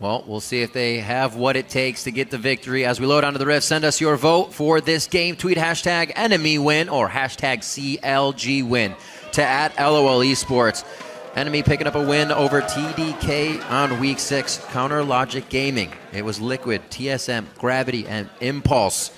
Well, we'll see if they have what it takes to get the victory. As we load onto the ref, send us your vote for this game. Tweet hashtag enemy win or hashtag CLG win to at LOL Esports. Enemy picking up a win over TDK on week 6. Counter Logic Gaming. It was Liquid, TSM, Gravity, and Impulse.